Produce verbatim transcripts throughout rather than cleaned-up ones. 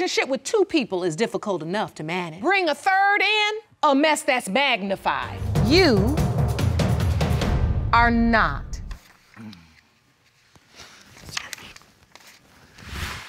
relationship with two people is difficult enough to manage. Bring a third in, a mess that's magnified. You are not.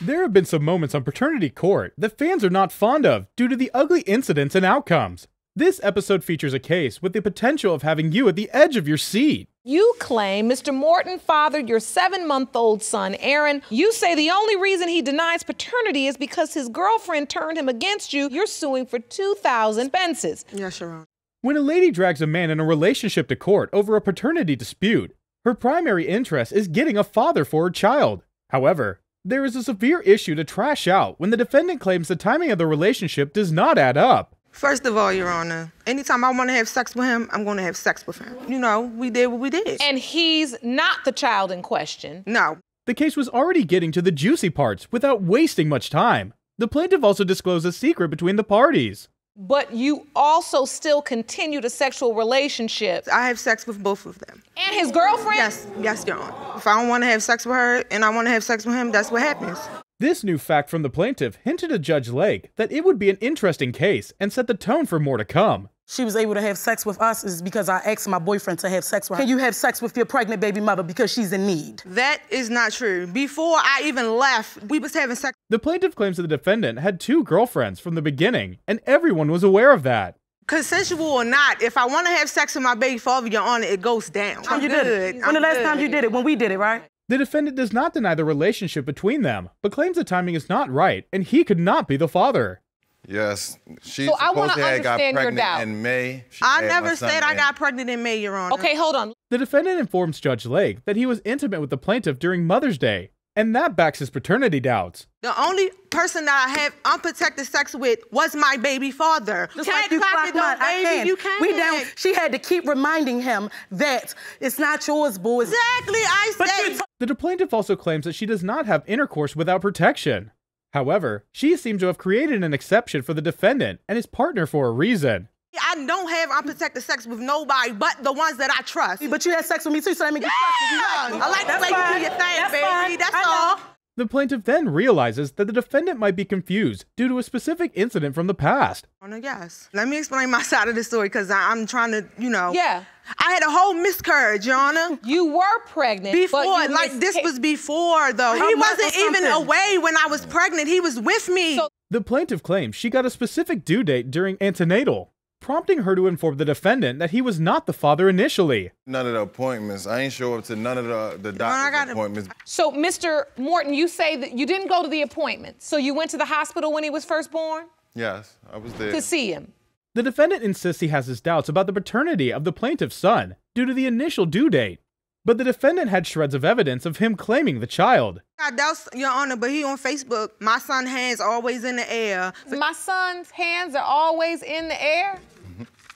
There have been some moments on Paternity Court that fans are not fond of due to the ugly incidents and outcomes. This episode features a case with the potential of having you at the edge of your seat. You claim Mister Morton fathered your seven-month-old son, Aaron. You say the only reason he denies paternity is because his girlfriend turned him against you. You're suing for two thousand expenses. Yes, Sharon. When a lady drags a man in a relationship to court over a paternity dispute, her primary interest is getting a father for her child. However, there is a severe issue to trash out when the defendant claims the timing of the relationship does not add up. First of all, Your Honor, anytime I want to have sex with him, I'm going to have sex with him. You know, we did what we did. And he's not the child in question. No. The case was already getting to the juicy parts without wasting much time. The plaintiff also disclosed a secret between the parties. But you also still continued a sexual relationship. I have sex with both of them. And his girlfriend? Yes, yes, Your Honor. If I don't want to have sex with her and I want to have sex with him, that's what happens. This new fact from the plaintiff hinted to Judge Lake that it would be an interesting case and set the tone for more to come. She was able to have sex with us is because I asked my boyfriend to have sex with her. Can you have sex with your pregnant baby mother because she's in need? That is not true. Before I even left, we was having sex. The plaintiff claims that the defendant had two girlfriends from the beginning, and everyone was aware of that. Consensual or not, if I want to have sex with my baby father, Your Honor, it goes down. I'm you good. Did it. When the last good. time you did it, when we did it, right? The defendant does not deny the relationship between them, but claims the timing is not right and he could not be the father. Yes, she's so supposed to have got pregnant in May. She I never said I in. got pregnant in May, Your Honor. Okay, hold on. The defendant informs Judge Lake that he was intimate with the plaintiff during Mother's Day, and that backs his paternity doubts. The only person that I have unprotected sex with was my baby father. Just can't like you clap it, on, baby, can. you can't. We down, she had to keep reminding him that it's not yours, boy. Exactly, I said. The plaintiff also claims that she does not have intercourse without protection. However, she seems to have created an exception for the defendant and his partner for a reason. I don't have unprotected sex with nobody but the ones that I trust. But you had sex with me too, so that means you trust me. I like the way you do your thing, baby. That's all. The plaintiff then realizes that the defendant might be confused due to a specific incident from the past. Yes. Let me explain my side of the story because I'm trying to, you know. Yeah. I had a whole miscarriage, Your Honor. You were pregnant. Before, but you like this was before though. He wasn't even away when I was pregnant. He was with me. So the plaintiff claims she got a specific due date during antenatal, prompting her to inform the defendant that he was not the father initially. None of the appointments. I ain't show up to none of the, the doctor's well, appointments. A... So, Mister Morton, you say that you didn't go to the appointment, so you went to the hospital when he was first born? Yes, I was there. To see him? The defendant insists he has his doubts about the paternity of the plaintiff's son due to the initial due date. But the defendant had shreds of evidence of him claiming the child. I doubt, Your Honor, but he on Facebook, my son's hands always in the air. My son's hands are always in the air?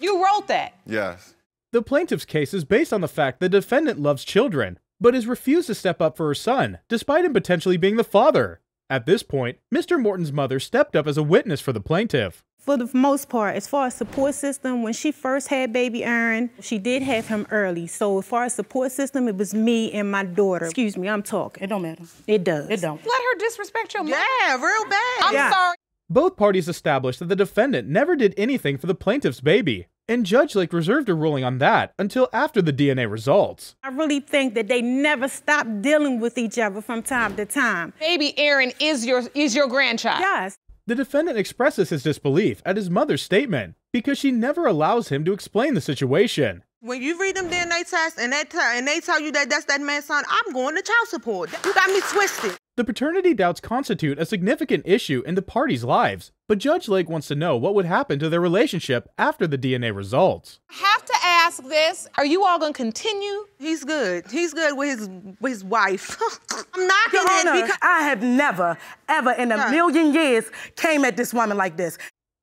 You wrote that? Yes. The plaintiff's case is based on the fact the defendant loves children, but has refused to step up for her son, despite him potentially being the father. At this point, Mister Morton's mother stepped up as a witness for the plaintiff. For the most part, as far as support system, when she first had baby Aaron, she did have him early. So as far as support system, it was me and my daughter. Excuse me, I'm talking. It don't matter. It does. It don't. Let her disrespect your mother. Yeah, real bad. I'm yeah. sorry. Both parties established that the defendant never did anything for the plaintiff's baby, and Judge Lake reserved a ruling on that until after the D N A results. I really think that they never stopped dealing with each other from time to time. Baby Aaron is your, is your grandchild. Yes. The defendant expresses his disbelief at his mother's statement because she never allows him to explain the situation. When you read them D N A tests and they, and they tell you that that's that man's son, I'm going to child support. You got me twisted. The paternity doubts constitute a significant issue in the parties' lives, but Judge Lake wants to know what would happen to their relationship after the D N A results. I have to ask this. Are you all going to continue? He's good. He's good with his, with his wife. I'm knocking it because I have never, ever in a huh. million years came at this woman like this.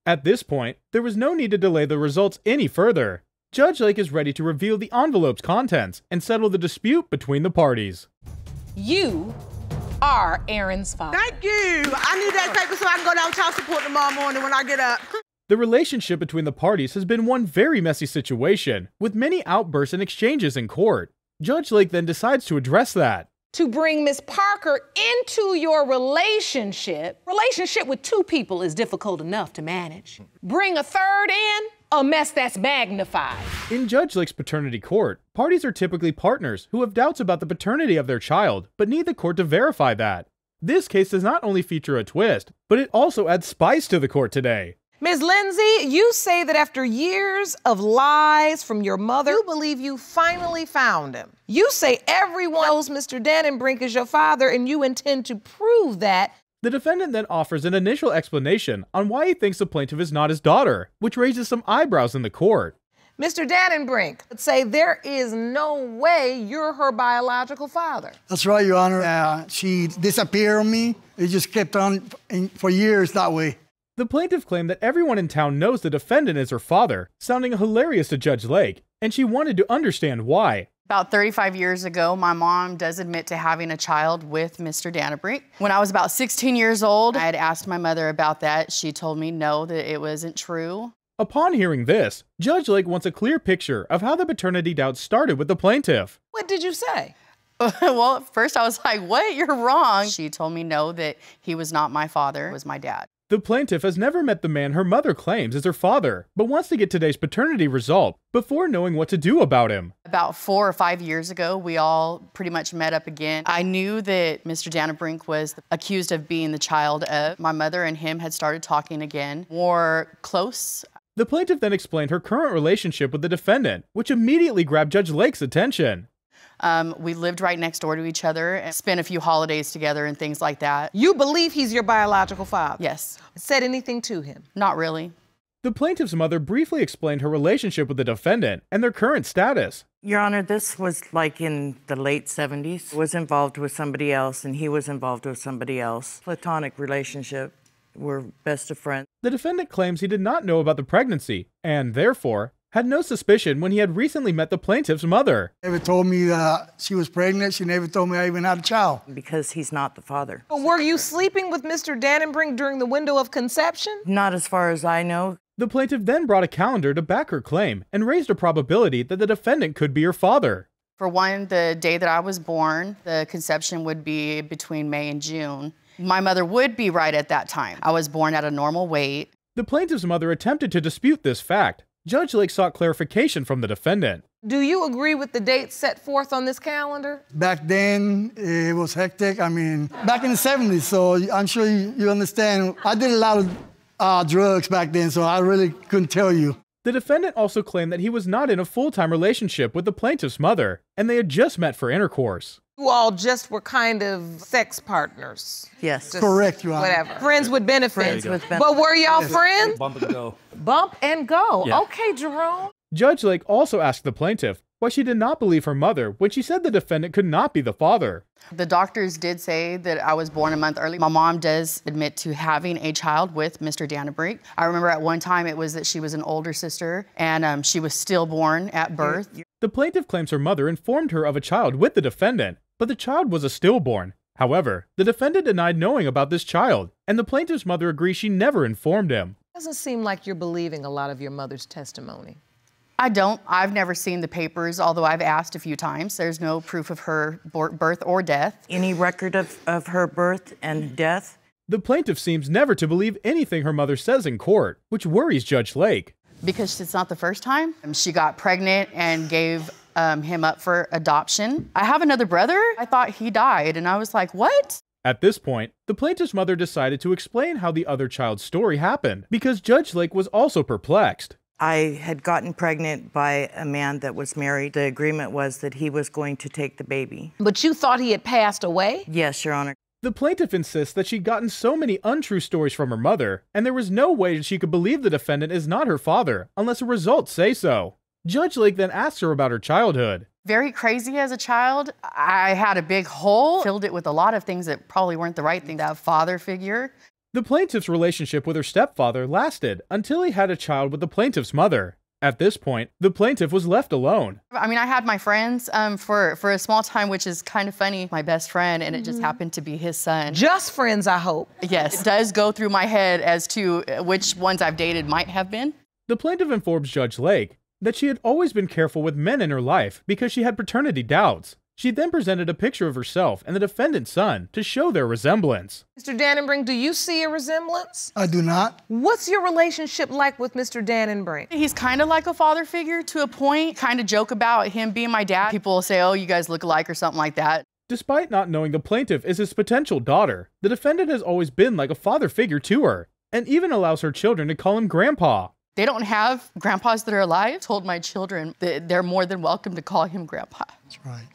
At this point, there was no need to delay the results any further. Judge Lake is ready to reveal the envelope's contents and settle the dispute between the parties. You are Aaron's father. Thank you. I need that paper so I can go down child support tomorrow morning when I get up. The relationship between the parties has been one very messy situation, with many outbursts and exchanges in court. Judge Lake then decides to address that. to bring Miz Parker into your relationship. Relationship with two people is difficult enough to manage. Bring a third in, a mess that's magnified. In Judge Lick's paternity court, parties are typically partners who have doubts about the paternity of their child, but need the court to verify that. This case does not only feature a twist, but it also adds spice to the court today. Miz Lindsay, you say that after years of lies from your mother, you believe you finally found him. You say everyone knows Mister Dannenbrink is your father, and you intend to prove that. The defendant then offers an initial explanation on why he thinks the plaintiff is not his daughter, which raises some eyebrows in the court. Mister Dannenbrink would say there is no way you're her biological father. That's right, Your Honor. Uh, she disappeared on me. It just kept on in, for years that way. The plaintiff claimed that everyone in town knows the defendant is her father, sounding hilarious to Judge Lake, and she wanted to understand why. About thirty-five years ago, my mom does admit to having a child with Mister Danabrick. When I was about sixteen years old, I had asked my mother about that. She told me no, that it wasn't true. Upon hearing this, Judge Lake wants a clear picture of how the paternity doubt started with the plaintiff. What did you say? Well, at first I was like, what? You're wrong. She told me no, that he was not my father, it was my dad. The plaintiff has never met the man her mother claims is her father, but wants to get today's paternity result before knowing what to do about him. About four or five years ago, we all pretty much met up again. I knew that Mister Danabrick was accused of being the child of. My mother and him had started talking again, more close. The plaintiff then explained her current relationship with the defendant, which immediately grabbed Judge Lake's attention. Um, we lived right next door to each other and spent a few holidays together and things like that. You believe he's your biological father? Yes. Said anything to him? Not really. The plaintiff's mother briefly explained her relationship with the defendant and their current status. Your Honor, this was like in the late seventies. I was involved with somebody else and he was involved with somebody else. Platonic relationship. We're best of friends. The defendant claims he did not know about the pregnancy and, therefore, had no suspicion when he had recently met the plaintiff's mother. Never told me uh, she was pregnant. She never told me I even had a child. Because he's not the father. But were you sleeping with Mister Dannenbrink during the window of conception? Not as far as I know. The plaintiff then brought a calendar to back her claim and raised a probability that the defendant could be her father. For one, the day that I was born, the conception would be between May and June. My mother would be right at that time. I was born at a normal weight. The plaintiff's mother attempted to dispute this fact. Judge Lake sought clarification from the defendant. Do you agree with the dates set forth on this calendar? Back then, it was hectic. I mean, back in the seventies, so I'm sure you, you understand. I did a lot of uh, drugs back then, so I really couldn't tell you. The defendant also claimed that he was not in a full-time relationship with the plaintiff's mother, and they had just met for intercourse. You all just were kind of sex partners. Yes. Just correct, Your Honor. Whatever. Friends with benefits. Friends with benefits. But were y'all friends? Bump and go. Bump and go. Yeah. Okay, Jerome. Judge Lake also asked the plaintiff why she did not believe her mother when she said the defendant could not be the father. The doctors did say that I was born a month early. My mom does admit to having a child with Mister Danabrick. I remember at one time it was that she was an older sister and um, she was stillborn at birth. The plaintiff claims her mother informed her of a child with the defendant, but the child was a stillborn. However, the defendant denied knowing about this child, and the plaintiff's mother agrees she never informed him. Doesn't seem like you're believing a lot of your mother's testimony. I don't. I've never seen the papers, although I've asked a few times. There's no proof of her birth or death. Any record of, of her birth and death? The plaintiff seems never to believe anything her mother says in court, which worries Judge Lake. Because it's not the first time. She got pregnant and gave Um, him up for adoption. I have another brother. I thought he died, and I was like, what? At this point, the plaintiff's mother decided to explain how the other child's story happened, because Judge Lake was also perplexed. I had gotten pregnant by a man that was married. The agreement was that he was going to take the baby. But you thought he had passed away? Yes, Your Honor. The plaintiff insists that she'd gotten so many untrue stories from her mother, and there was no way she could believe the defendant is not her father, unless the results say so. Judge Lake then asked her about her childhood. Very crazy as a child. I had a big hole, filled it with a lot of things that probably weren't the right thing, that father figure. The plaintiff's relationship with her stepfather lasted until he had a child with the plaintiff's mother. At this point, the plaintiff was left alone. I mean, I had my friends um, for, for a small time, which is kind of funny. My best friend, and it just happened to be his son. Just friends, I hope. Yes, it does go through my head as to which ones I've dated might have been. The plaintiff informs Judge Lake that she had always been careful with men in her life because she had paternity doubts. She then presented a picture of herself and the defendant's son to show their resemblance. Mister Dannenbrink, do you see a resemblance? I do not. What's your relationship like with Mister Dannenbrink? He's kind of like a father figure to a point. Kind of joke about him being my dad. People will say, oh, you guys look alike or something like that. Despite not knowing the plaintiff is his potential daughter, the defendant has always been like a father figure to her, and even allows her children to call him grandpa. They don't have grandpas that are alive. I told my children that they're more than welcome to call him grandpa. That's right.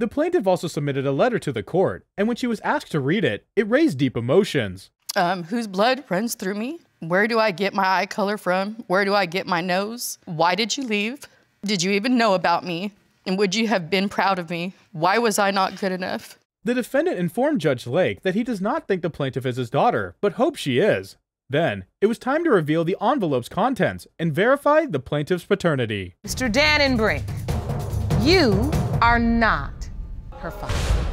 The plaintiff also submitted a letter to the court, and when she was asked to read it, it raised deep emotions. Um, whose blood runs through me? Where do I get my eye color from? Where do I get my nose? Why did you leave? Did you even know about me? And would you have been proud of me? Why was I not good enough? The defendant informed Judge Lake that he does not think the plaintiff is his daughter, but hopes she is. Then, it was time to reveal the envelope's contents and verify the plaintiff's paternity. Mister Dannenbrink, you are not her father.